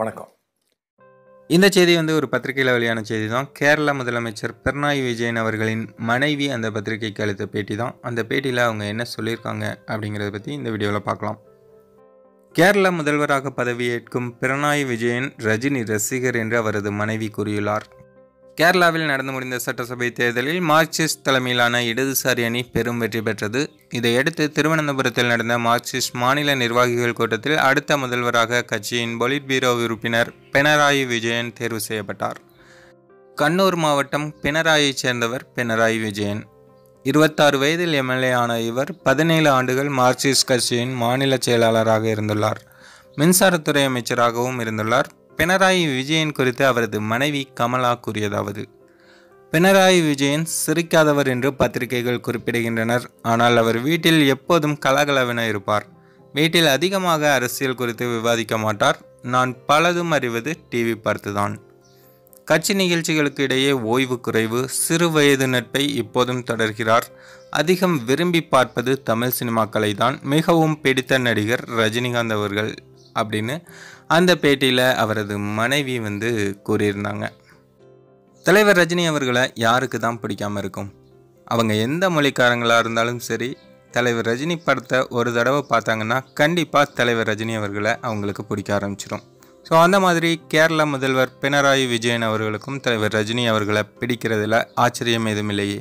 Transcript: வணக்கம். இந்த செய்தி வந்து ஒரு பத்திரிகையில் வெளியான செய்தி தான். கேரள முதலமைச்சர் பினராயி விஜயன் அவர்களின் மனைவி அந்த பத்திரிகைக்கு அளித்த பேட்டி தான். அந்த பேட்டியில் அவங்க என்ன சொல்லியிருக்காங்க அப்படிங்கிறத பற்றி இந்த வீடியோவில் பார்க்கலாம். கேரள முதல்வராக பதவியேற்கும் பினராயி விஜயன் ரஜினி ரசிகர் என்று அவரது மனைவி கூறியுள்ளார். கேரளாவில் நடந்து முடிந்த சட்டசபை தேர்தலில் மார்க்சிஸ்ட் தலைமையிலான இடதுசாரி அணி பெரும் வெற்றி பெற்றது. இதையடுத்து திருவனந்தபுரத்தில் நடந்த மார்க்சிஸ்ட் மாநில நிர்வாகிகள் கூட்டத்தில் அடுத்த முதல்வராக கட்சியின் பொலிட் பீரோ உறுப்பினர் பினராயி விஜயன் தேர்வு செய்யப்பட்டார். கண்ணூர் மாவட்டம் பினராயைச் சேர்ந்தவர் பினராயி விஜயன். 26 வயதில் எம்எல்ஏ ஆன இவர் 17 ஆண்டுகள் மார்க்சிஸ்ட் கட்சியின் மாநில செயலாளராக இருந்துள்ளார். மின்சாரத்துறை அமைச்சராகவும் இருந்துள்ளார். பினராயி விஜயன் குறித்து அவரது மனைவி கமலா கூறியதாவது: பினராயி விஜயன் சிரிக்காதவர் என்று பத்திரிகைகள் குறிப்பிடுகின்றனர். ஆனால் அவர் வீட்டில் எப்போதும் கலகலவென இருப்பார். வீட்டில் அதிகமாக அரசியல் குறித்து விவாதிக்க மாட்டார். நான் பலதும் அறிவது டிவி பார்த்துதான். கட்சி நிகழ்ச்சிகளுக்கு இடையே ஓய்வு குறைவு. சிறு வயது நட்பை இப்போதும் தொடர்கிறார். அதிகம் விரும்பி பார்ப்பது தமிழ் சினிமாக்களை தான். மிகவும் பிடித்த நடிகர் ரஜினிகாந்த் அவர்கள் அப்படின்னு அந்த பேட்டியில் அவரது மனைவி வந்து கூறியிருந்தாங்க. தலைவர் ரஜினி அவர்களை யாருக்கு தான் பிடிக்காமல் இருக்கும்? அவங்க எந்த மொழிக்காரங்களாக இருந்தாலும் சரி, தலைவர் ரஜினி படத்தை ஒரு தடவை பார்த்தாங்கன்னா கண்டிப்பாக தலைவர் ரஜினி அவர்களை அவங்களுக்கு பிடிக்க ஆரம்பிச்சிடும். ஸோ அந்த மாதிரி கேரள முதல்வர் பினராயி விஜயன் அவர்களுக்கும் தலைவர் ரஜினி அவர்களை பிடிக்கிறதுல ஆச்சரியம் எதுவும் இல்லையே.